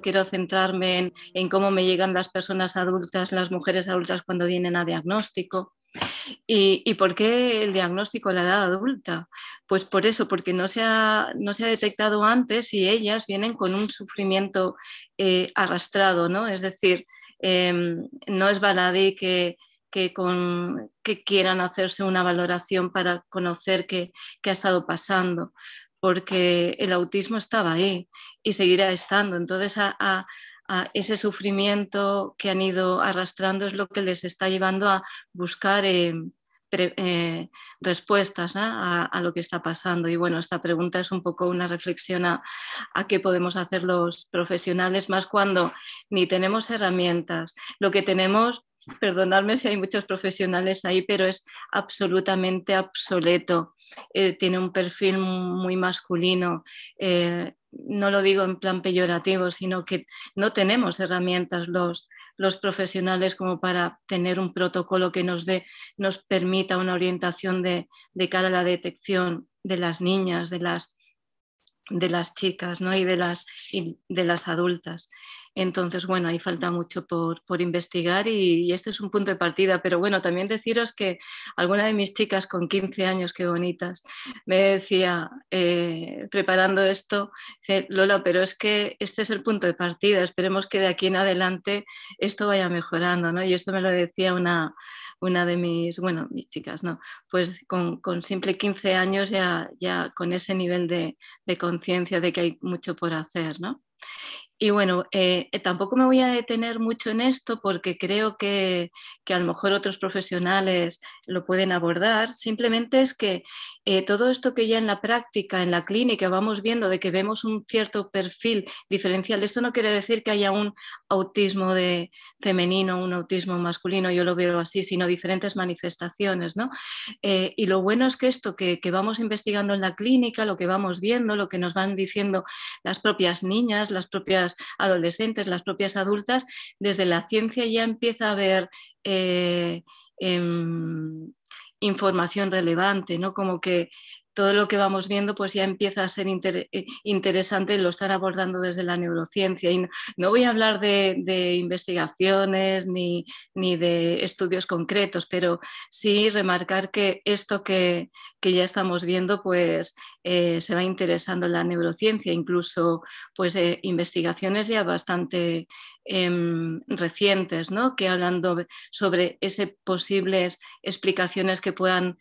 Quiero centrarme en cómo me llegan las personas adultas, las mujeres adultas cuando vienen a diagnóstico. ¿Y por qué el diagnóstico a la edad adulta? Pues por eso, porque no se ha detectado antes y ellas vienen con un sufrimiento arrastrado, ¿no? Es decir, no es baladí que quieran hacerse una valoración para conocer qué ha estado pasando, porque el autismo estaba ahí y seguirá estando. Entonces, a ese sufrimiento que han ido arrastrando es lo que les está llevando a buscar respuestas, ¿no? a lo que está pasando. Y bueno, esta pregunta es un poco una reflexión a qué podemos hacer los profesionales, más cuando ni tenemos herramientas. Lo que tenemos, perdonadme si hay muchos profesionales ahí, pero es absolutamente obsoleto. Tiene un perfil muy masculino. No lo digo en plan peyorativo, sino que no tenemos herramientas los profesionales como para tener un protocolo que nos permita una orientación de cara a la detección de las niñas, de las chicas, ¿no? y de las adultas. Entonces, bueno, ahí falta mucho por investigar y este es un punto de partida, pero bueno, también deciros que alguna de mis chicas con 15 años, qué bonitas, me decía, preparando esto, Lola, pero es que este es el punto de partida, esperemos que de aquí en adelante esto vaya mejorando, ¿no? Y esto me lo decía una de mis chicas, ¿no? Pues con simple 15 años ya con ese nivel de conciencia de que hay mucho por hacer, ¿no? Y bueno, tampoco me voy a detener mucho en esto porque creo que a lo mejor otros profesionales lo pueden abordar. Simplemente es que todo esto que ya en la práctica, en la clínica, vamos viendo de que vemos un cierto perfil diferencial. Esto no quiere decir que haya un autismo femenino, un autismo masculino, yo lo veo así, sino diferentes manifestaciones, ¿no? Y lo bueno es que esto que vamos investigando en la clínica, lo que vamos viendo, lo que nos van diciendo las propias niñas, las propias adolescentes, las propias adultas, desde la ciencia ya empieza a haber información relevante, ¿no? Como que todo lo que vamos viendo pues ya empieza a ser interesante, lo están abordando desde la neurociencia. Y no voy a hablar de investigaciones ni de estudios concretos, pero sí remarcar que esto que ya estamos viendo pues se va interesando en la neurociencia, incluso pues, investigaciones ya bastante recientes, ¿no? Que hablan sobre esas posibles explicaciones que puedan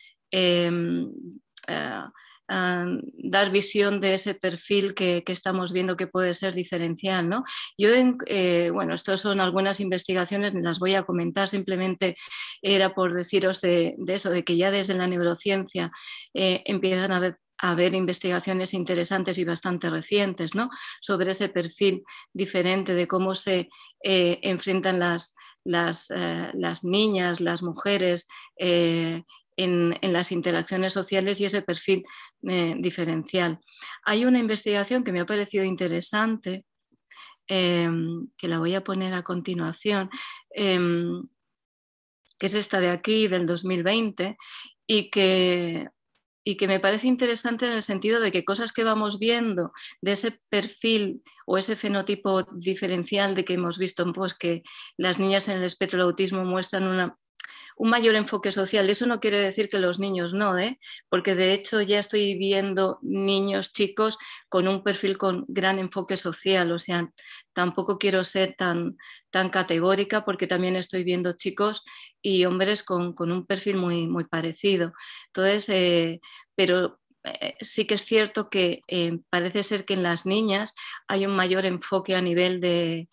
dar visión de ese perfil que estamos viendo que puede ser diferencial, ¿no? Yo, bueno, estas son algunas investigaciones, las voy a comentar, simplemente era por deciros de eso, de que ya desde la neurociencia empiezan a haber investigaciones interesantes y bastante recientes, ¿no? Sobre ese perfil diferente de cómo se enfrentan las niñas, las mujeres, en las interacciones sociales y ese perfil diferencial. Hay una investigación que me ha parecido interesante, que la voy a poner a continuación, que es esta de aquí, del 2020, y que me parece interesante en el sentido de que cosas que vamos viendo de ese perfil o ese fenotipo diferencial de que hemos visto, pues que las niñas en el espectro del autismo muestran un mayor enfoque social. Eso no quiere decir que los niños no, porque de hecho ya estoy viendo niños, chicos, con un perfil con gran enfoque social, o sea, tampoco quiero ser tan categórica porque también estoy viendo chicos y hombres con un perfil muy, muy parecido. Entonces, pero sí que es cierto que parece ser que en las niñas hay un mayor enfoque a nivel de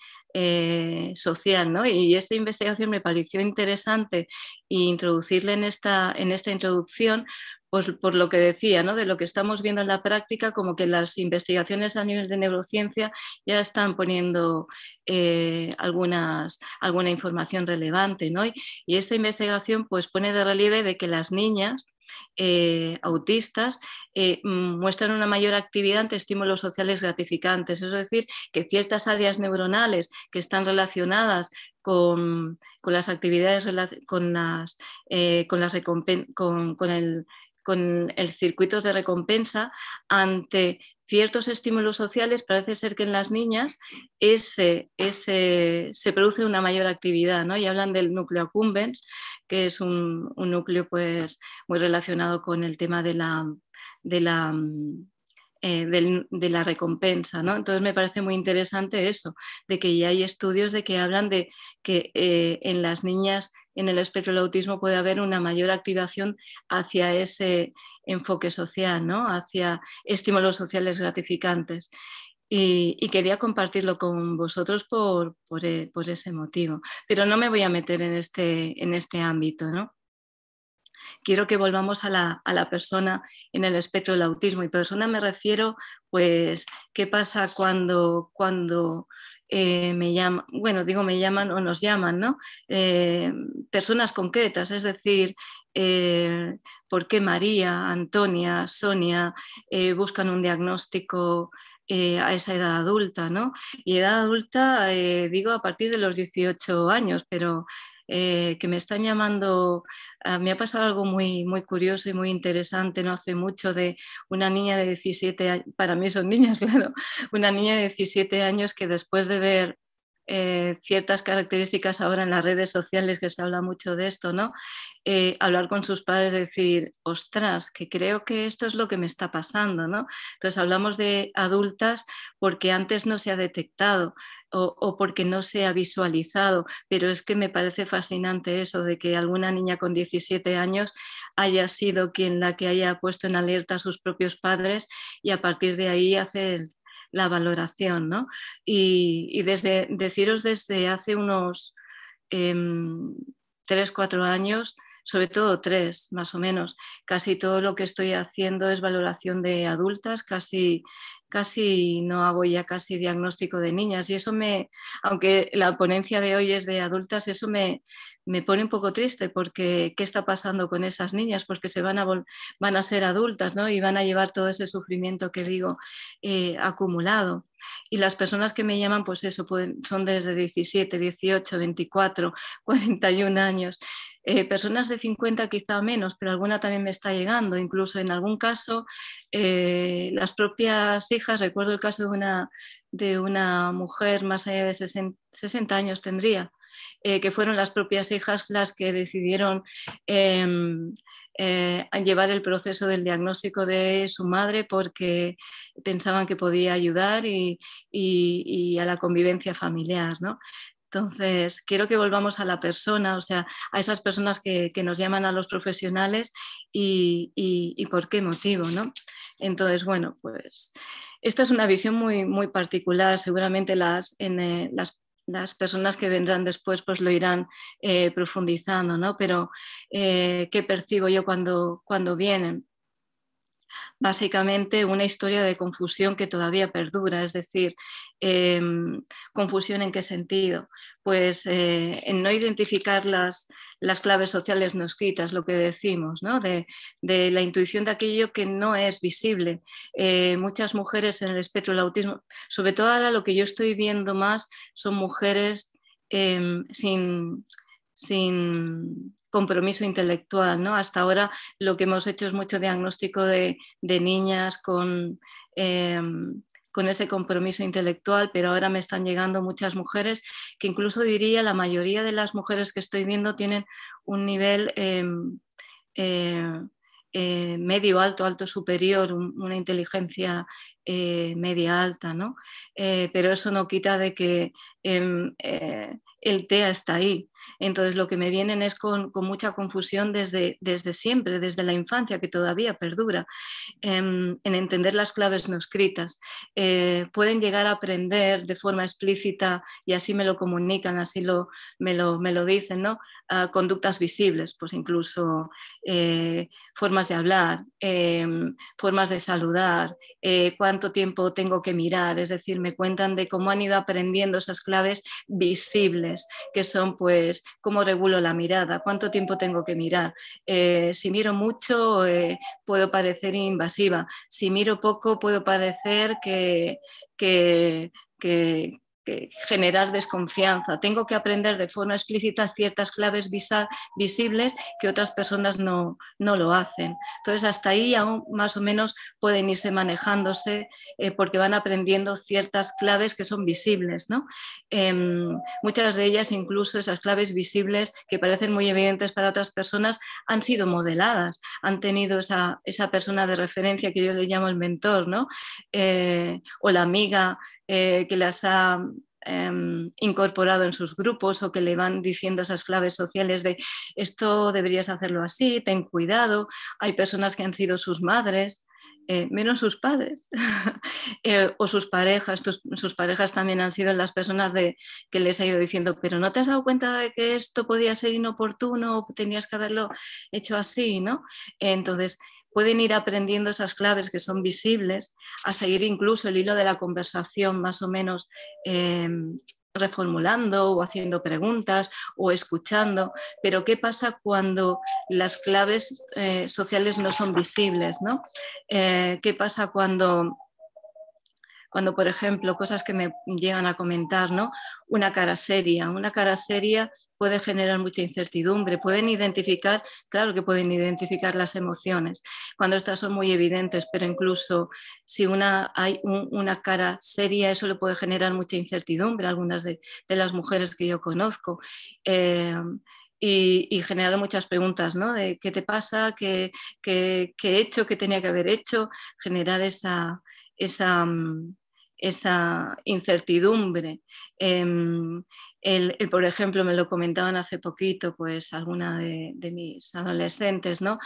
social, ¿no? Y esta investigación me pareció interesante y introducirla en esta introducción, pues por lo que decía, ¿no? De lo que estamos viendo en la práctica, como que las investigaciones a nivel de neurociencia ya están poniendo alguna información relevante, ¿no? Y esta investigación pues pone de relieve de que las niñas autistas muestran una mayor actividad ante estímulos sociales gratificantes, es decir, que ciertas áreas neuronales que están relacionadas con las actividades, con el circuito de recompensa ante ciertos estímulos sociales, parece ser que en las niñas se produce una mayor actividad, ¿no? Y hablan del núcleo accumbens, que es un núcleo pues, muy relacionado con el tema de la recompensa, ¿no? Entonces me parece muy interesante eso, de que ya hay estudios de que hablan de que en las niñas en el espectro del autismo puede haber una mayor activación hacia ese enfoque social, ¿no? Hacia estímulos sociales gratificantes. Y quería compartirlo con vosotros por ese motivo, pero no me voy a meter en este ámbito, ¿no? Quiero que volvamos a la persona en el espectro del autismo. Y persona me refiero, pues, qué pasa cuando me llaman, bueno, digo me llaman o nos llaman, ¿no? Personas concretas, es decir, ¿por qué María, Antonia, Sonia buscan un diagnóstico a esa edad adulta, ¿no? Y edad adulta, digo, a partir de los 18 años, pero... que me están llamando, me ha pasado algo muy, muy curioso y muy interesante no hace mucho, de una niña de 17 años, para mí son niñas, claro, una niña de 17 años que después de ver ciertas características ahora en las redes sociales, que se habla mucho de esto, ¿no? Hablar con sus padres, decir, ostras, que creo que esto es lo que me está pasando, ¿no? Entonces hablamos de adultas porque antes no se ha detectado, o porque no se ha visualizado, pero es que me parece fascinante eso de que alguna niña con 17 años haya sido quien la que haya puesto en alerta a sus propios padres y a partir de ahí hacer la valoración, ¿no? Y deciros desde hace unos 3-4 años, sobre todo 3 más o menos, casi todo lo que estoy haciendo es valoración de adultas, casi no hago ya casi diagnóstico de niñas, y eso aunque la ponencia de hoy es de adultas, eso me pone un poco triste, porque ¿qué está pasando con esas niñas? Porque se van a ser adultas, ¿no? Y van a llevar todo ese sufrimiento que digo acumulado. Y las personas que me llaman, pues eso, son desde 17, 18, 24, 41 años, personas de 50 quizá menos, pero alguna también me está llegando, incluso en algún caso las propias hijas. Recuerdo el caso de una mujer más allá de 60 años tendría, que fueron las propias hijas las que decidieron llevar el proceso del diagnóstico de su madre, porque pensaban que podía ayudar y a la convivencia familiar, ¿no? Entonces, quiero que volvamos a la persona, o sea, a esas personas que nos llaman a los profesionales y por qué motivo, ¿no? Entonces, bueno, pues esta es una visión muy, muy particular. Seguramente las personas que vendrán después pues lo irán profundizando, ¿no? Pero ¿qué percibo yo cuando vienen? Básicamente una historia de confusión que todavía perdura, es decir, ¿confusión en qué sentido? Pues en no identificar las claves sociales no escritas, lo que decimos, ¿no? De la intuición de aquello que no es visible. Muchas mujeres en el espectro del autismo, sobre todo ahora lo que yo estoy viendo más, son mujeres sin compromiso intelectual, ¿no? Hasta ahora lo que hemos hecho es mucho diagnóstico de niñas con ese compromiso intelectual, pero ahora me están llegando muchas mujeres que, incluso diría, la mayoría de las mujeres que estoy viendo tienen un nivel medio alto, alto superior, una inteligencia media alta, ¿no? Pero eso no quita de que el TEA está ahí. Entonces lo que me vienen es con mucha confusión desde siempre, desde la infancia, que todavía perdura, en entender las claves no escritas. Pueden llegar a aprender de forma explícita, y así me lo comunican, así me lo dicen, ¿no? Conductas visibles, pues incluso formas de hablar, formas de saludar, cuánto tiempo tengo que mirar, es decir, me cuentan de cómo han ido aprendiendo esas claves visibles, que son pues cómo regulo la mirada, cuánto tiempo tengo que mirar, si miro mucho puedo parecer invasiva, si miro poco puedo parecer que generar desconfianza. Tengo que aprender de forma explícita ciertas claves visibles que otras personas no lo hacen. Entonces hasta ahí aún más o menos pueden irse manejándose porque van aprendiendo ciertas claves que son visibles, ¿no? Muchas de ellas, incluso esas claves visibles que parecen muy evidentes para otras personas, han sido modeladas, han tenido esa persona de referencia que yo le llamo el mentor, ¿no? O la amiga que las ha incorporado en sus grupos, o que le van diciendo esas claves sociales de esto deberías hacerlo así, ten cuidado. Hay personas que han sido sus madres, menos sus padres, o sus parejas. Sus parejas también han sido las personas que les ha ido diciendo, pero ¿no te has dado cuenta de que esto podía ser inoportuno, tenías que haberlo hecho así, ¿no? Entonces pueden ir aprendiendo esas claves que son visibles, a seguir incluso el hilo de la conversación más o menos reformulando o haciendo preguntas o escuchando. Pero ¿qué pasa cuando las claves sociales no son visibles, ¿no? ¿Qué pasa cuando, por ejemplo, cosas que me llegan a comentar, ¿no? Una cara seria puede generar mucha incertidumbre, claro que pueden identificar las emociones cuando estas son muy evidentes, pero incluso si hay una cara seria, eso le puede generar mucha incertidumbre a algunas de las mujeres que yo conozco. Y generar muchas preguntas, ¿no? De ¿qué te pasa? ¿Qué he hecho? ¿Qué tenía que haber hecho? Generar esa incertidumbre. Por ejemplo, me lo comentaban hace poquito, pues alguna de mis adolescentes, ¿no?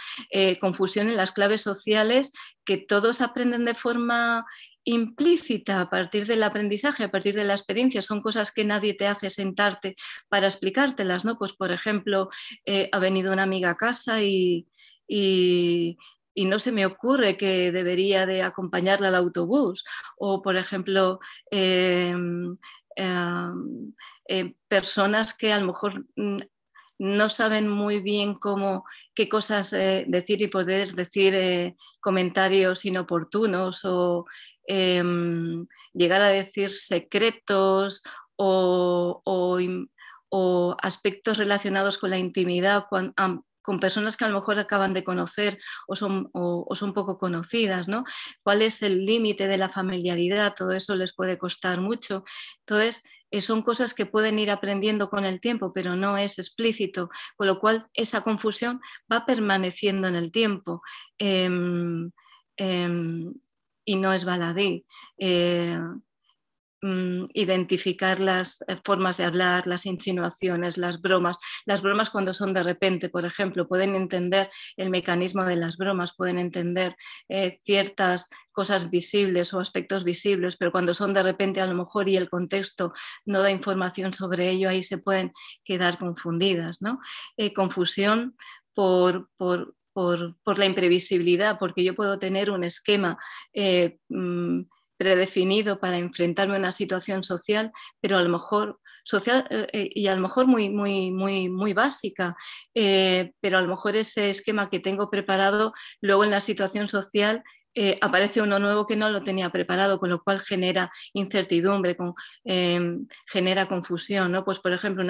Confusión en las claves sociales, que todos aprenden de forma implícita a partir del aprendizaje, a partir de la experiencia. Son cosas que nadie te hace sentarte para explicártelas, ¿no? Pues por ejemplo, ha venido una amiga a casa y no se me ocurre que debería de acompañarla al autobús. O, por ejemplo, personas que a lo mejor no saben muy bien qué cosas decir y poder decir, comentarios inoportunos, o llegar a decir secretos o aspectos relacionados con la intimidad, con personas que a lo mejor acaban de conocer o son poco conocidas, ¿no? ¿Cuál es el límite de la familiaridad? Todo eso les puede costar mucho. Entonces, son cosas que pueden ir aprendiendo con el tiempo, pero no es explícito, con lo cual esa confusión va permaneciendo en el tiempo y no es baladí. Identificar las formas de hablar, las insinuaciones, las bromas cuando son de repente, por ejemplo, pueden entender el mecanismo de las bromas, pueden entender ciertas cosas visibles o aspectos visibles, pero cuando son de repente, a lo mejor, y el contexto no da información sobre ello, ahí se pueden quedar confundidas, ¿no? Confusión por la imprevisibilidad, porque yo puedo tener un esquema predefinido para enfrentarme a una situación social, pero a lo mejor social y a lo mejor muy básica, pero a lo mejor ese esquema que tengo preparado, luego en la situación social aparece uno nuevo que no lo tenía preparado, con lo cual genera incertidumbre, genera confusión, ¿no? Pues por ejemplo,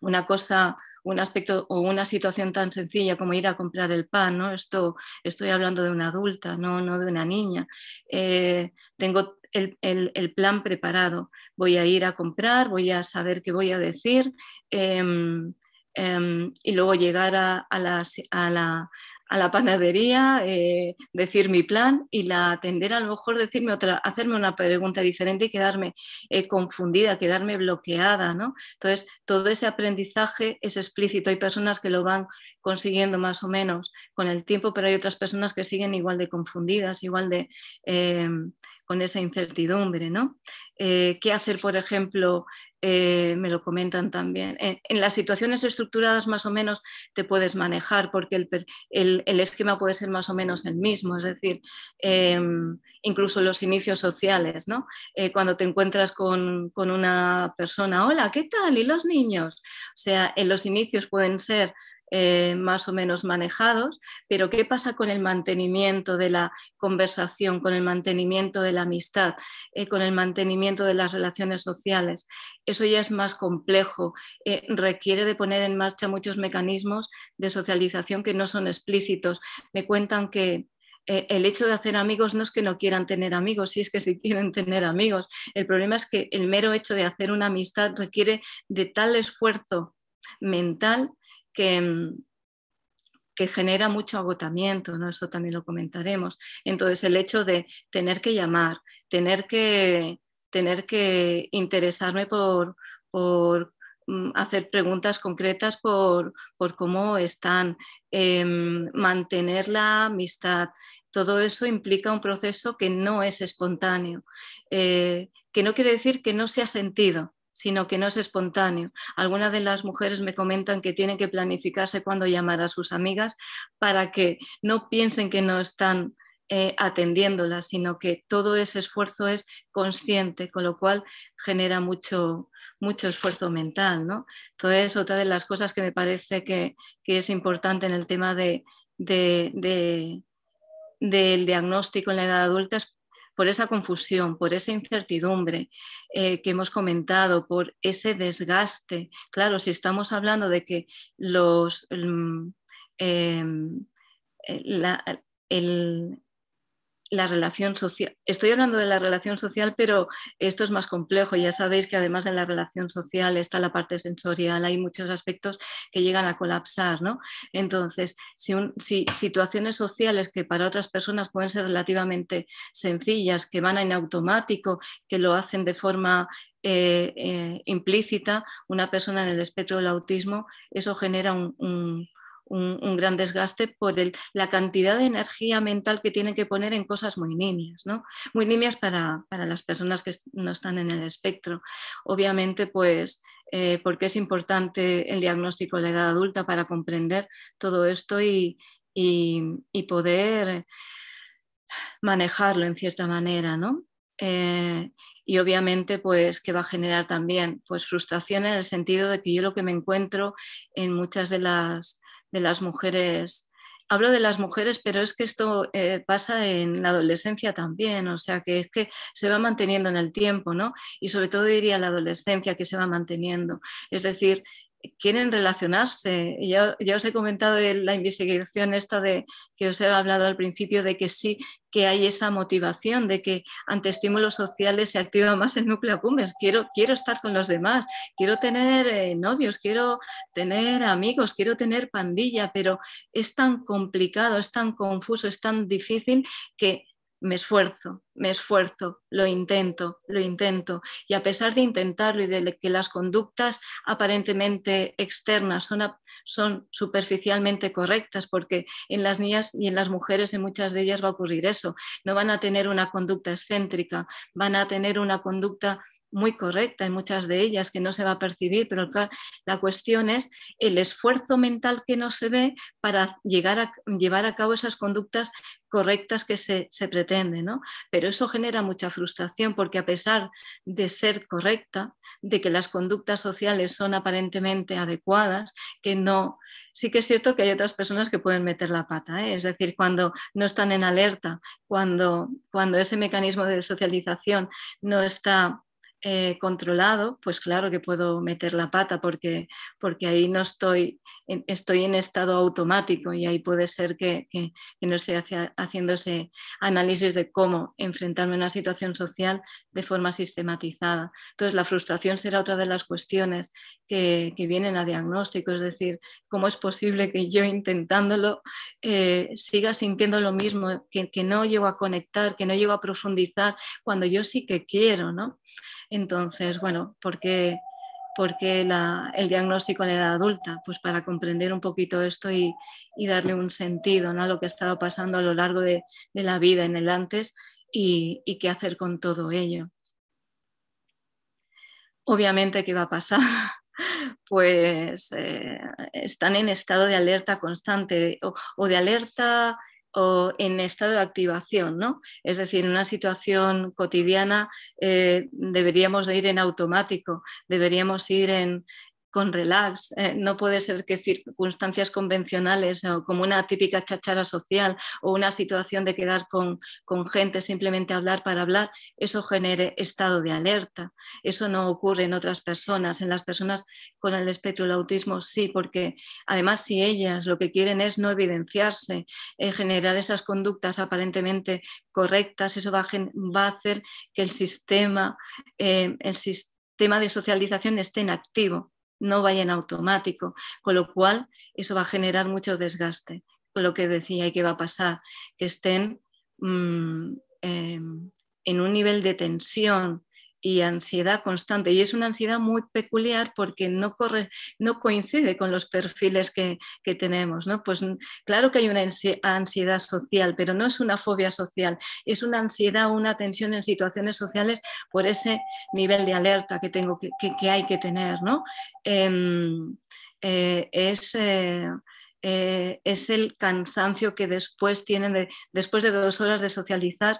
una cosa, un aspecto o una situación tan sencilla como ir a comprar el pan, ¿no? Esto estoy hablando de una adulta, no de una niña. Tengo el plan preparado, voy a ir a comprar, voy a saber qué voy a decir y luego llegar a la panadería, decir mi plan, y la atender a lo mejor hacerme una pregunta diferente y quedarme confundida, quedarme bloqueada, ¿no? Entonces, todo ese aprendizaje es explícito. Hay personas que lo van consiguiendo más o menos con el tiempo, pero hay otras personas que siguen igual de confundidas, igual de con esa incertidumbre, ¿no? ¿Qué hacer, por ejemplo? Me lo comentan también. En las situaciones estructuradas más o menos te puedes manejar, porque el esquema puede ser más o menos el mismo, es decir, incluso los inicios sociales, ¿no? Cuando te encuentras con una persona, hola, ¿qué tal? ¿Y los niños? O sea, en los inicios pueden ser más o menos manejados, pero ¿qué pasa con el mantenimiento de la conversación, con el mantenimiento de la amistad, con el mantenimiento de las relaciones sociales? Eso ya es más complejo, requiere de poner en marcha muchos mecanismos de socialización que no son explícitos. Me cuentan que el hecho de hacer amigos no es que no quieran tener amigos, si es que sí quieren tener amigos. El problema es que el mero hecho de hacer una amistad requiere de tal esfuerzo mental que genera mucho agotamiento, ¿no? Eso también lo comentaremos. Entonces, el hecho de tener que llamar, tener que interesarme por hacer preguntas concretas por cómo están, mantener la amistad, todo eso implica un proceso que no es espontáneo, que no quiere decir que no sea sentido, sino que no es espontáneo. Algunas de las mujeres me comentan que tienen que planificarse cuando llamar a sus amigas para que no piensen que no están atendiéndolas, sino que todo ese esfuerzo es consciente, con lo cual genera mucho esfuerzo mental, ¿no? Entonces, otra de las cosas que me parece que es importante en el tema del diagnóstico en la edad adulta es por esa confusión, por esa incertidumbre que hemos comentado, por ese desgaste. Claro, si estamos hablando de que la relación social, estoy hablando de la relación social, pero esto es más complejo. Ya sabéis que además de la relación social está la parte sensorial, hay muchos aspectos que llegan a colapsar, ¿no? Entonces, si situaciones sociales que para otras personas pueden ser relativamente sencillas, que van en automático, que lo hacen de forma implícita, una persona en el espectro del autismo, eso genera un gran desgaste por la cantidad de energía mental que tienen que poner en cosas muy nimias, ¿no? Muy nimias para las personas que no están en el espectro. Obviamente, pues, porque es importante el diagnóstico de la edad adulta para comprender todo esto y poder manejarlo en cierta manera, ¿no? Y obviamente, pues, que va a generar también, pues, frustración en el sentido de que yo lo que me encuentro en muchas de las mujeres, hablo de las mujeres, pero es que esto pasa en la adolescencia también, o sea que es que se va manteniendo en el tiempo, ¿no? Y sobre todo diría la adolescencia que se va manteniendo, es decir, quieren relacionarse. Ya os he comentado de la investigación esta que os he hablado al principio, de que sí que hay esa motivación, de que ante estímulos sociales se activa más el núcleo accumbens. Quiero estar con los demás, quiero tener novios, quiero tener amigos, quiero tener pandilla, pero es tan complicado, es tan confuso, es tan difícil que me esfuerzo, lo intento, y a pesar de intentarlo y de que las conductas aparentemente externas son superficialmente correctas, porque en las niñas y en las mujeres, en muchas de ellas va a ocurrir eso, no van a tener una conducta excéntrica, van a tener una conducta muy correcta en muchas de ellas que no se va a percibir, pero la cuestión es el esfuerzo mental que no se ve para llevar a cabo esas conductas correctas que se pretende, ¿no? Pero eso genera mucha frustración, porque a pesar de ser correcta, de que las conductas sociales son aparentemente adecuadas, que no... Sí que es cierto que hay otras personas que pueden meter la pata, ¿eh? Es decir, cuando no están en alerta, cuando ese mecanismo de socialización no está controlado, pues claro que puedo meter la pata, porque ahí no estoy en estado automático, y ahí puede ser que no esté haciendo ese análisis de cómo enfrentarme a una situación social de forma sistematizada. Entonces, la frustración será otra de las cuestiones que vienen a diagnóstico, es decir, cómo es posible que yo intentándolo siga sintiendo lo mismo, que no llego a conectar, que no llego a profundizar cuando yo sí que quiero, ¿no? Entonces, bueno, ¿por qué el diagnóstico en la edad adulta? Pues para comprender un poquito esto y darle un sentido, ¿no?, a lo que ha estado pasando a lo largo de la vida, en el antes y qué hacer con todo ello. Obviamente, ¿qué va a pasar? Pues están en estado de alerta constante o de alerta o en estado de activación, ¿no? Es decir, en una situación cotidiana deberíamos de ir en automático, deberíamos ir en, con relax, no puede ser que circunstancias convencionales o como una típica cháchara social o una situación de quedar con gente simplemente hablar para hablar, eso genere estado de alerta. Eso no ocurre en otras personas, en las personas con el espectro del autismo sí, porque además si ellas lo que quieren es no evidenciarse, generar esas conductas aparentemente correctas, eso va a hacer que el sistema de socialización esté en activo, no vaya en automático, con lo cual eso va a generar mucho desgaste, con lo que decía y que va a pasar, que estén en un nivel de tensión y ansiedad constante, y es una ansiedad muy peculiar porque no coincide con los perfiles que tenemos, ¿no? Pues claro que hay una ansiedad social, pero no es una fobia social, es una ansiedad o una tensión en situaciones sociales por ese nivel de alerta que tengo que hay que tener, ¿no? Es el cansancio que después tienen, después de 2 horas de socializar,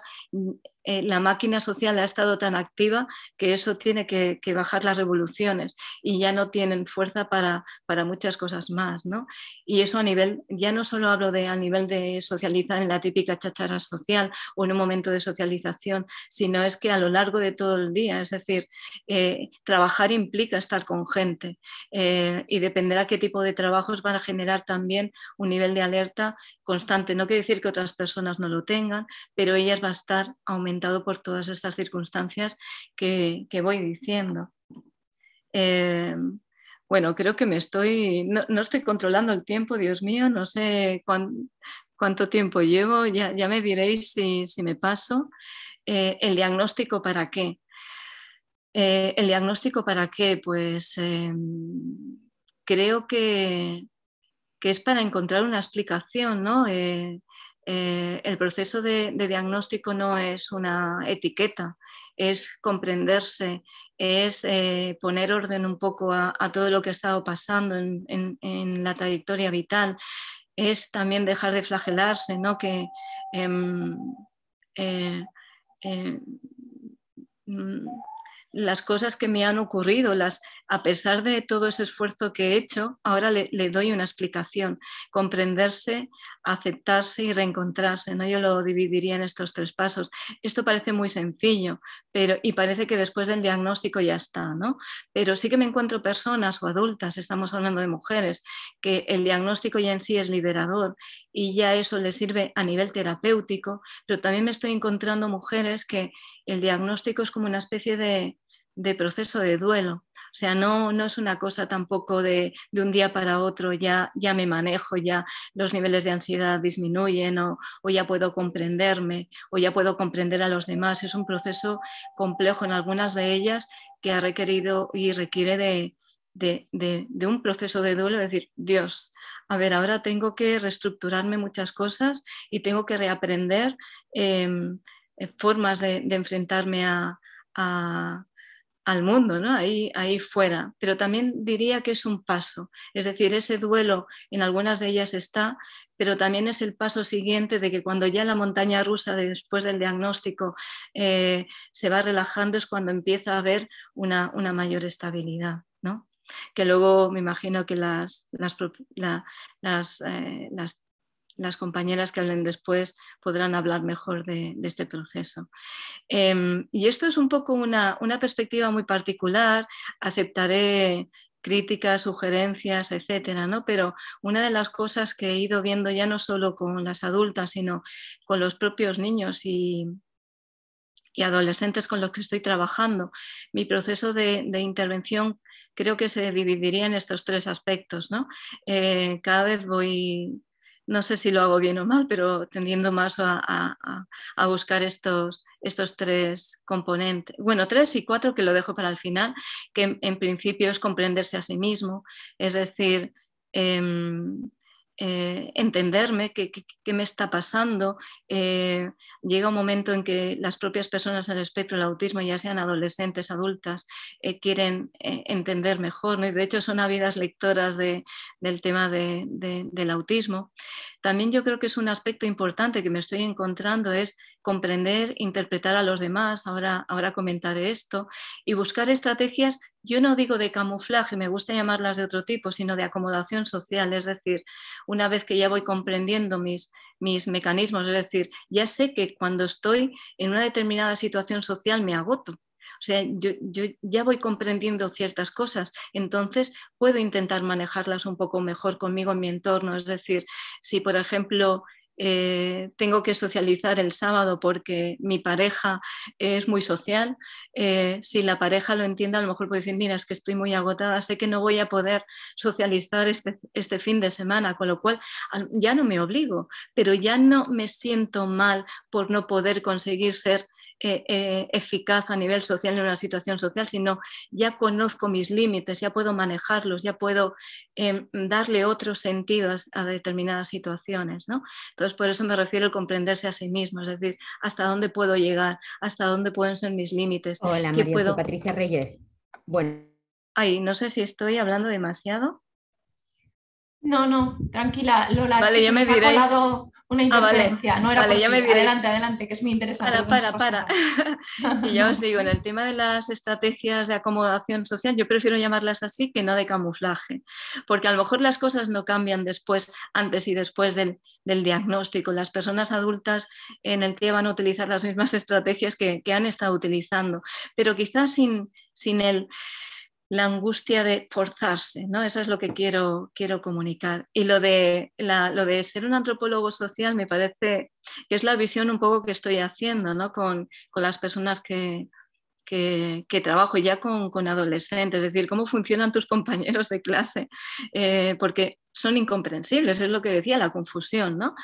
la máquina social ha estado tan activa que eso tiene que bajar las revoluciones y ya no tienen fuerza para muchas cosas más, ¿no? Y eso a nivel, ya no solo hablo de a nivel de socializar en la típica cháchara social o en un momento de socialización, sino es que a lo largo de todo el día, es decir, trabajar implica estar con gente y dependerá qué tipo de trabajos van a generar también un nivel de alerta constante. No quiere decir que otras personas no lo tengan, pero ellas va a estar aumentando por todas estas circunstancias que voy diciendo. Bueno, creo que no estoy controlando el tiempo, Dios mío, no sé cuánto tiempo llevo, ya me diréis si me paso. ¿El diagnóstico para qué? ¿El diagnóstico para qué? Pues creo que es para encontrar una explicación, ¿no? El proceso de diagnóstico no es una etiqueta, es comprenderse, es poner orden un poco a todo lo que ha estado pasando en la trayectoria vital, es también dejar de flagelarse, ¿no? Que las cosas que me han ocurrido, a pesar de todo ese esfuerzo que he hecho, ahora le doy una explicación, comprenderse, aceptarse y reencontrarse, ¿no? Yo lo dividiría en estos 3 pasos. Esto parece muy sencillo y parece que después del diagnóstico ya está, ¿no? Pero sí que me encuentro personas o adultas, estamos hablando de mujeres, que el diagnóstico ya en sí es liberador y ya eso les sirve a nivel terapéutico, pero también me estoy encontrando mujeres que el diagnóstico es como una especie de proceso de duelo. O sea, no es una cosa tampoco de un día para otro, ya me manejo, ya los niveles de ansiedad disminuyen o ya puedo comprenderme o ya puedo comprender a los demás. Es un proceso complejo en algunas de ellas que ha requerido y requiere de un proceso de duelo, es decir, Dios, a ver, ahora tengo que reestructurarme muchas cosas y tengo que reaprender formas de enfrentarme al mundo, ¿no? Ahí fuera, pero también diría que es un paso, es decir, ese duelo en algunas de ellas está, pero también es el paso siguiente de que cuando ya la montaña rusa después del diagnóstico se va relajando es cuando empieza a haber una mayor estabilidad, ¿no? Que luego me imagino que las compañeras que hablen después podrán hablar mejor de este proceso. Y esto es un poco una perspectiva muy particular, aceptaré críticas, sugerencias, etcétera, ¿no? Pero una de las cosas que he ido viendo ya no solo con las adultas, sino con los propios niños y adolescentes con los que estoy trabajando, mi proceso de intervención creo que se dividiría en estos 3 aspectos, ¿no? Cada vez voy... No sé si lo hago bien o mal, pero tendiendo más a buscar estos 3 componentes. bueno, 3 y 4 que lo dejo para el final, que en principio es comprenderse a sí mismo, es decir, entenderme, qué me está pasando. Llega un momento en que las propias personas del espectro del autismo, ya sean adolescentes, adultas, quieren entender mejor, ¿no? Y de hecho son ávidas lectoras del tema del autismo. También yo creo que es un aspecto importante que me estoy encontrando, es comprender, interpretar a los demás, ahora comentaré esto, y buscar estrategias yo no digo de camuflaje, me gusta llamarlas de otro tipo, sino de acomodación social, es decir, una vez que ya voy comprendiendo mis mecanismos, es decir, ya sé que cuando estoy en una determinada situación social me agoto, o sea, yo ya voy comprendiendo ciertas cosas, entonces puedo intentar manejarlas un poco mejor conmigo en mi entorno, es decir, si por ejemplo... tengo que socializar el sábado porque mi pareja es muy social, si la pareja lo entiende a lo mejor puede decir, mira, es que estoy muy agotada, sé que no voy a poder socializar este fin de semana, con lo cual ya no me obligo, pero ya no me siento mal por no poder conseguir ser eficaz a nivel social en una situación social, sino ya conozco mis límites, ya puedo manejarlos, ya puedo darle otro sentido a determinadas situaciones, ¿no? Entonces por eso me refiero al comprenderse a sí mismo, es decir, hasta dónde puedo llegar, hasta dónde pueden ser mis límites. Hola, María, soy Patricia Reyes. Bueno. Ay, no sé si estoy hablando demasiado. No, tranquila, Lola, vale, es que se ha colado una interferencia, vale, no era vale, ya me diréis. Adelante, que es muy interesante. Para. Y ya os digo, en el tema de las estrategias de acomodación social, yo prefiero llamarlas así que no de camuflaje, porque a lo mejor las cosas no cambian después, antes y después del diagnóstico. Las personas adultas en el TEA van a utilizar las mismas estrategias que han estado utilizando, pero quizás sin el... la angustia de forzarse, ¿no? Eso es lo que quiero comunicar. Y lo de ser un antropólogo social me parece que es la visión un poco que estoy haciendo, ¿no? con las personas que trabajo, ya con adolescentes, es decir, cómo funcionan tus compañeros de clase, porque son incomprensibles, es lo que decía, la confusión, ¿no?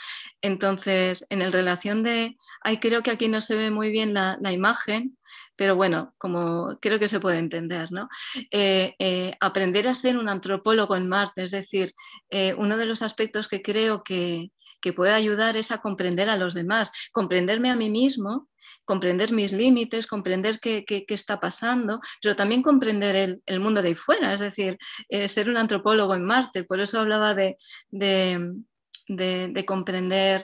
Entonces, en el relación de... Ay, creo que aquí no se ve muy bien la imagen, pero bueno, como creo que se puede entender, ¿no? Aprender a ser un antropólogo en Marte, es decir, uno de los aspectos que creo que puede ayudar es a comprender a los demás, comprenderme a mí mismo, comprender mis límites, comprender qué está pasando, pero también comprender el mundo de ahí fuera, es decir, ser un antropólogo en Marte, por eso hablaba de comprender...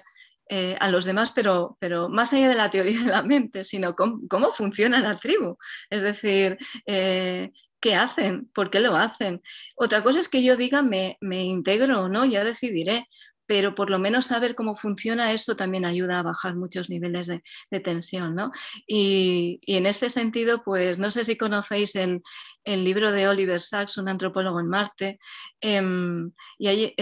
a los demás, pero más allá de la teoría de la mente, sino cómo funciona la tribu, es decir, qué hacen, por qué lo hacen. Otra cosa es que yo diga me integro o no, ya decidiré, pero por lo menos saber cómo funciona eso también ayuda a bajar muchos niveles de tensión, ¿no? Y en este sentido, pues no sé si conocéis el libro de Oliver Sacks, Un antropólogo en Marte, y ahí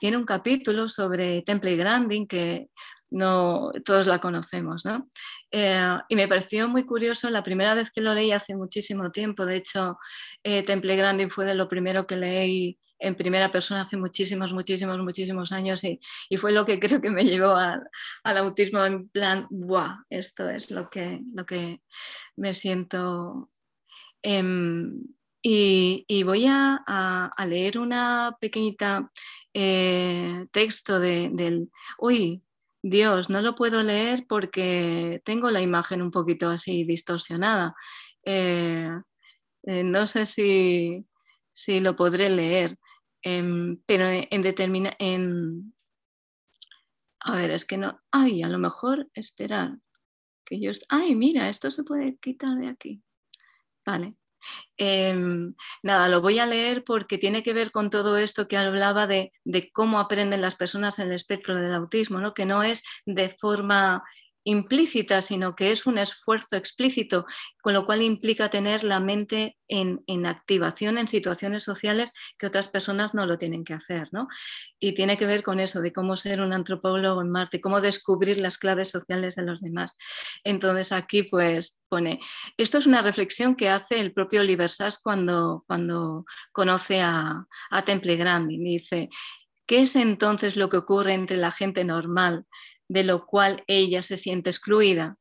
tiene un capítulo sobre Temple Grandin que no todos la conocemos, ¿no? Y me pareció muy curioso, la primera vez que lo leí hace muchísimo tiempo, de hecho Temple Grandin fue de lo primero que leí en primera persona hace muchísimos años y fue lo que creo que me llevó al autismo, en plan, ¡buah! Esto es lo que me siento... Y voy a leer una pequeñita texto del... ¡Uy! Dios, no lo puedo leer porque tengo la imagen un poquito así distorsionada. No sé si lo podré leer, pero en a ver, es que no... ¡Ay! A lo mejor, esperar que yo... ¡Ay, mira! Esto se puede quitar de aquí. Vale. Nada, lo voy a leer porque tiene que ver con todo esto que hablaba de cómo aprenden las personas en el espectro del autismo, ¿no? Que no es de forma implícita, sino que es un esfuerzo explícito, con lo cual implica tener la mente en activación en situaciones sociales que otras personas no lo tienen que hacer, ¿no? Y tiene que ver con eso, de cómo ser un antropólogo en Marte, cómo descubrir las claves sociales de los demás. Entonces aquí pues pone, esto es una reflexión que hace el propio Oliver Sacks cuando conoce a Temple Grandin, y dice, ¿qué es entonces lo que ocurre entre la gente normal de lo cual ella se siente excluida?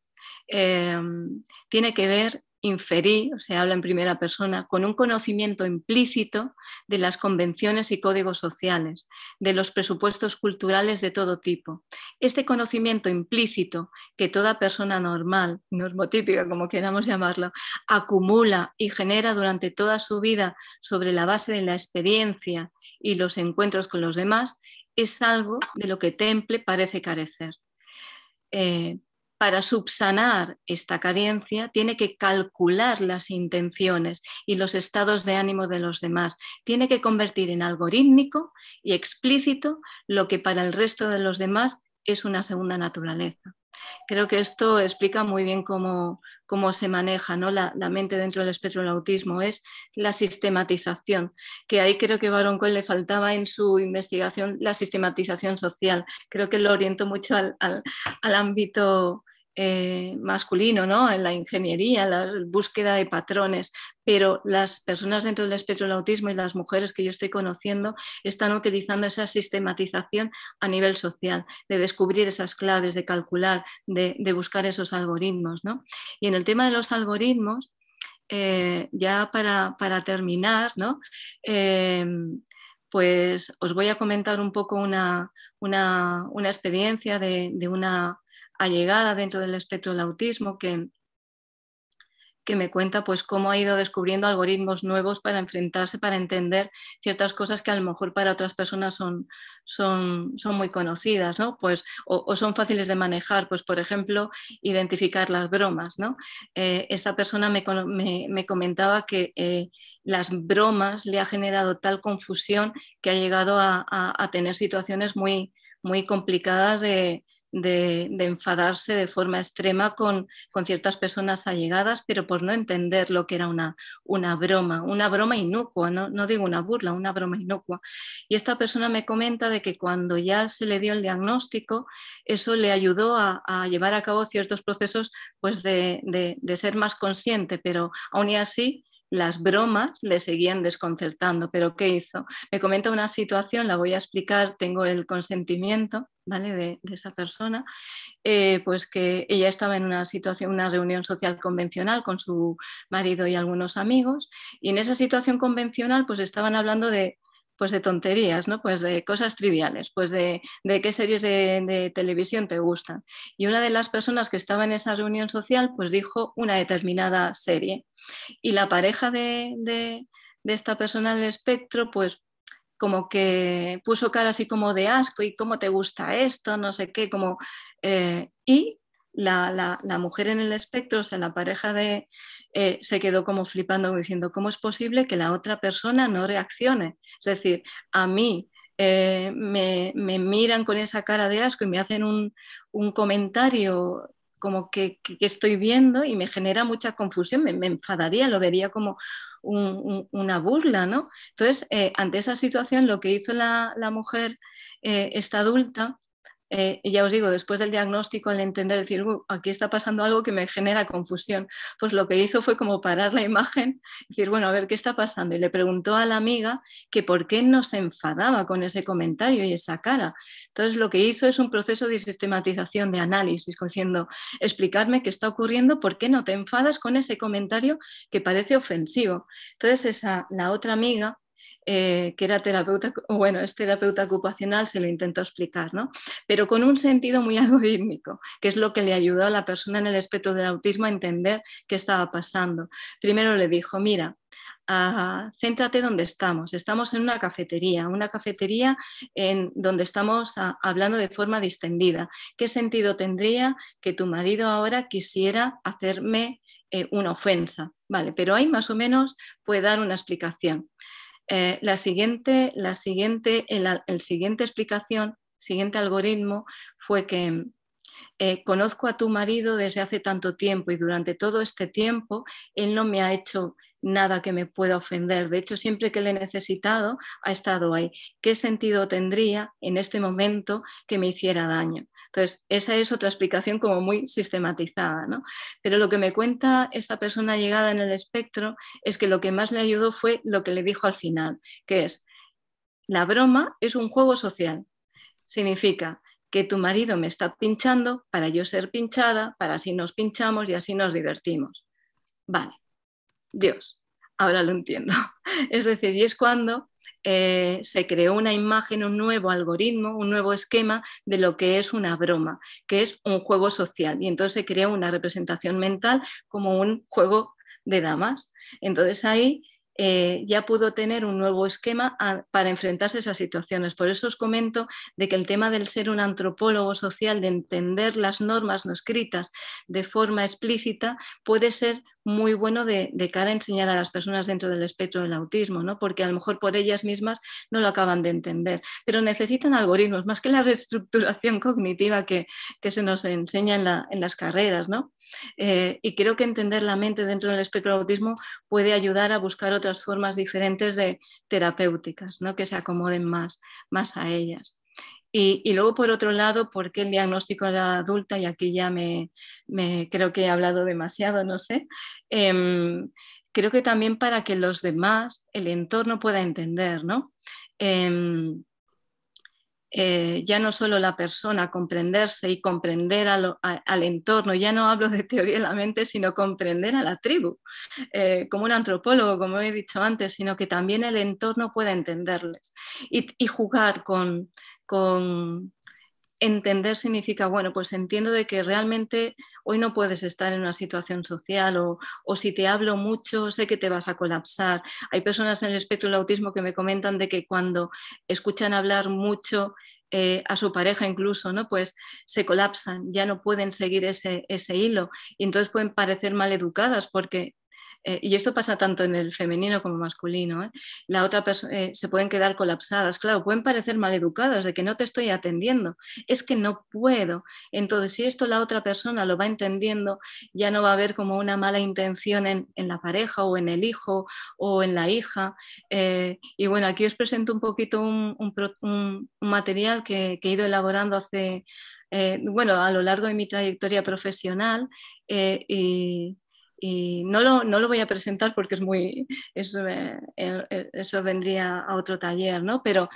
Tiene que ver, inferir, o sea, habla en primera persona, con un conocimiento implícito de las convenciones y códigos sociales, de los presupuestos culturales de todo tipo. Este conocimiento implícito que toda persona normal, normotípica como queramos llamarlo, acumula y genera durante toda su vida sobre la base de la experiencia y los encuentros con los demás, es algo de lo que Temple parece carecer. para subsanar esta carencia, tiene que calcular las intenciones y los estados de ánimo de los demás. Tiene que convertir en algorítmico y explícito lo que para el resto de los demás es una segunda naturaleza. Creo que esto explica muy bien cómo se maneja, ¿no?, la mente dentro del espectro del autismo, es la sistematización, que ahí creo que Baron Cohen le faltaba en su investigación la sistematización social. Creo que lo orientó mucho al ámbito masculino, ¿no?, en la ingeniería, la búsqueda de patrones, pero las personas dentro del espectro del autismo y las mujeres que yo estoy conociendo están utilizando esa sistematización a nivel social, de descubrir esas claves, de calcular, de buscar esos algoritmos, ¿no? Y en el tema de los algoritmos, ya para terminar, ¿no?, pues os voy a comentar un poco una experiencia de una allegada dentro del espectro del autismo que me cuenta pues cómo ha ido descubriendo algoritmos nuevos para enfrentarse, para entender ciertas cosas que a lo mejor para otras personas son muy conocidas, ¿no?, pues, o son fáciles de manejar, pues por ejemplo identificar las bromas, ¿no? Esta persona me comentaba que las bromas le ha generado tal confusión que ha llegado a tener situaciones muy complicadas de enfadarse de forma extrema con ciertas personas allegadas, pero por no entender lo que era una broma inocua, no digo una burla, una broma inocua. Y esta persona me comenta de que cuando ya se le dio el diagnóstico, eso le ayudó a llevar a cabo ciertos procesos pues de ser más consciente, pero aún y así las bromas le seguían desconcertando. ¿Pero qué hizo? Me comenta una situación, la voy a explicar, tengo el consentimiento, ¿vale?, de esa persona, pues que ella estaba en una situación, una reunión social convencional con su marido y algunos amigos, y en esa situación convencional pues estaban hablando de tonterías, ¿no?, pues de cosas triviales, pues de qué series de televisión te gustan. Y una de las personas que estaba en esa reunión social pues dijo una determinada serie. Y la pareja de esta persona del espectro pues como que puso cara así como de asco, y cómo te gusta esto, no sé qué, como... y la mujer en el espectro, o sea, la pareja se quedó como flipando, diciendo, ¿cómo es posible que la otra persona no reaccione? Es decir, a mí me miran con esa cara de asco y me hacen un comentario como que estoy viendo, y me genera mucha confusión, me enfadaría, lo vería como una burla, ¿no? Entonces, ante esa situación, lo que hizo la mujer, esta adulta, ya os digo, después del diagnóstico, al entender, decir, aquí está pasando algo que me genera confusión, pues lo que hizo fue como parar la imagen, decir, bueno, a ver, ¿qué está pasando? Y le preguntó a la amiga que por qué no se enfadaba con ese comentario y esa cara. Entonces lo que hizo es un proceso de sistematización, de análisis, diciendo, explicarme qué está ocurriendo, por qué no te enfadas con ese comentario que parece ofensivo. Entonces la otra amiga, que era terapeuta, bueno, es terapeuta ocupacional, se lo intentó explicar, ¿no?, pero con un sentido muy algorítmico, que es lo que le ayudó a la persona en el espectro del autismo a entender qué estaba pasando. Primero le dijo, mira, céntrate donde estamos en una cafetería en donde estamos hablando de forma distendida. ¿Qué sentido tendría que tu marido ahora quisiera hacerme una ofensa? Vale, pero ahí más o menos puede dar una explicación. La siguiente explicación, siguiente algoritmo, fue que conozco a tu marido desde hace tanto tiempo, y durante todo este tiempo él no me ha hecho nada que me pueda ofender. De hecho, siempre que le he necesitado ha estado ahí. ¿Qué sentido tendría en este momento que me hiciera daño? Entonces, esa es otra explicación como muy sistematizada, ¿no? Pero lo que me cuenta esta persona llegada en el espectro es que lo que más le ayudó fue lo que le dijo al final, que es, la broma es un juego social. Significa que tu marido me está pinchando para yo ser pinchada, para así nos pinchamos y así nos divertimos. Vale, Dios, ahora lo entiendo. Es decir, y es cuando... se creó una imagen, un nuevo algoritmo, un nuevo esquema de lo que es una broma, que es un juego social, y entonces se creó una representación mental como un juego de damas. Entonces ahí ya pudo tener un nuevo esquema para enfrentarse a esas situaciones. Por eso os comento de que el tema del ser un antropólogo social, de entender las normas no escritas de forma explícita, puede ser muy bueno de cara a enseñar a las personas dentro del espectro del autismo, ¿no? Porque a lo mejor por ellas mismas no lo acaban de entender, pero necesitan algoritmos, más que la reestructuración cognitiva que se nos enseña en las carreras, ¿no? Y creo que entender la mente dentro del espectro del autismo puede ayudar a buscar otras formas diferentes de terapéuticas, ¿no? Que se acomoden más a ellas. Y luego, por otro lado, ¿por qué el diagnóstico de la adulta? Y aquí ya creo que he hablado demasiado, no sé. Creo que también para que los demás, el entorno pueda entender, ¿no? Ya no solo la persona, comprenderse y comprender al entorno, ya no hablo de teoría de la mente, sino comprender a la tribu, como un antropólogo, como he dicho antes, sino que también el entorno pueda entenderles y jugar con entender significa, bueno, pues entiendo de que realmente hoy no puedes estar en una situación social o si te hablo mucho sé que te vas a colapsar. Hay personas en el espectro del autismo que me comentan de que cuando escuchan hablar mucho a su pareja incluso, ¿no? Pues se colapsan, ya no pueden seguir ese hilo y entonces pueden parecer maleducadas porque... y esto pasa tanto en el femenino como masculino, ¿eh? La otra persona se pueden quedar colapsadas, claro, pueden parecer maleducadas, de que no te estoy atendiendo, es que no puedo. Entonces, si esto la otra persona lo va entendiendo, ya no va a haber como una mala intención en la pareja o en el hijo o en la hija. Y bueno, aquí os presento un poquito un material que he ido elaborando a lo largo de mi trayectoria profesional y no lo voy a presentar porque eso vendría a otro taller, ¿no? Pero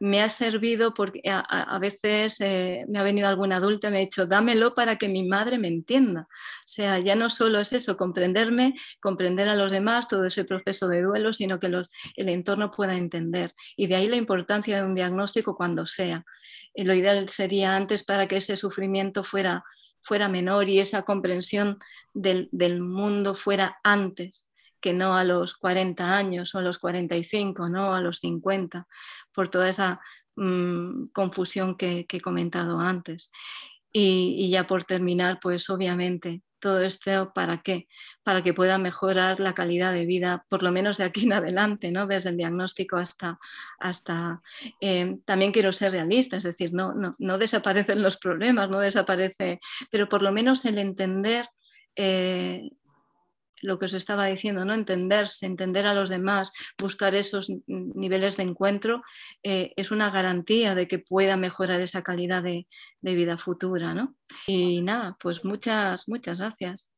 me ha servido porque a veces me ha venido algún adulto y me ha dicho dámelo para que mi madre me entienda. O sea, ya no solo es eso, comprenderme, comprender a los demás, todo ese proceso de duelo, sino que el entorno pueda entender. Y de ahí la importancia de un diagnóstico cuando sea. Lo ideal sería antes para que ese sufrimiento fuera menor y esa comprensión del mundo fuera antes, que no a los 40 años o a los 45, ¿no? A los 50, por toda esa confusión que he comentado antes. Y ya por terminar, pues obviamente, todo esto ¿para qué? Para que pueda mejorar la calidad de vida, por lo menos de aquí en adelante, ¿no? Desde el diagnóstico hasta también quiero ser realista, es decir, no desaparecen los problemas, no desaparece, pero por lo menos el entender lo que os estaba diciendo, ¿no? Entenderse, entender a los demás, buscar esos niveles de encuentro es una garantía de que pueda mejorar esa calidad de vida futura, ¿no? Y nada, pues muchas gracias.